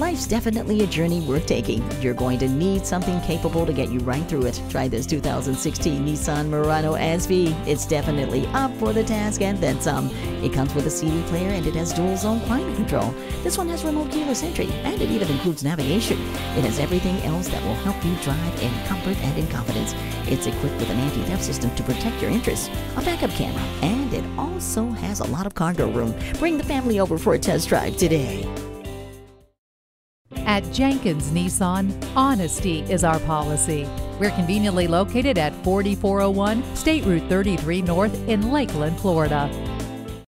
Life's definitely a journey worth taking. You're going to need something capable to get you right through it. Try this 2016 Nissan Murano SV. It's definitely up for the task and then some. It comes with a CD player and it has dual zone climate control. This one has remote keyless entry and it even includes navigation. It has everything else that will help you drive in comfort and in confidence. It's equipped with an anti-theft system to protect your interests, a backup camera, and it also has a lot of cargo room. Bring the family over for a test drive today. At Jenkins Nissan, honesty is our policy. We're conveniently located at 4401 State Route 33 North in Lakeland, Florida.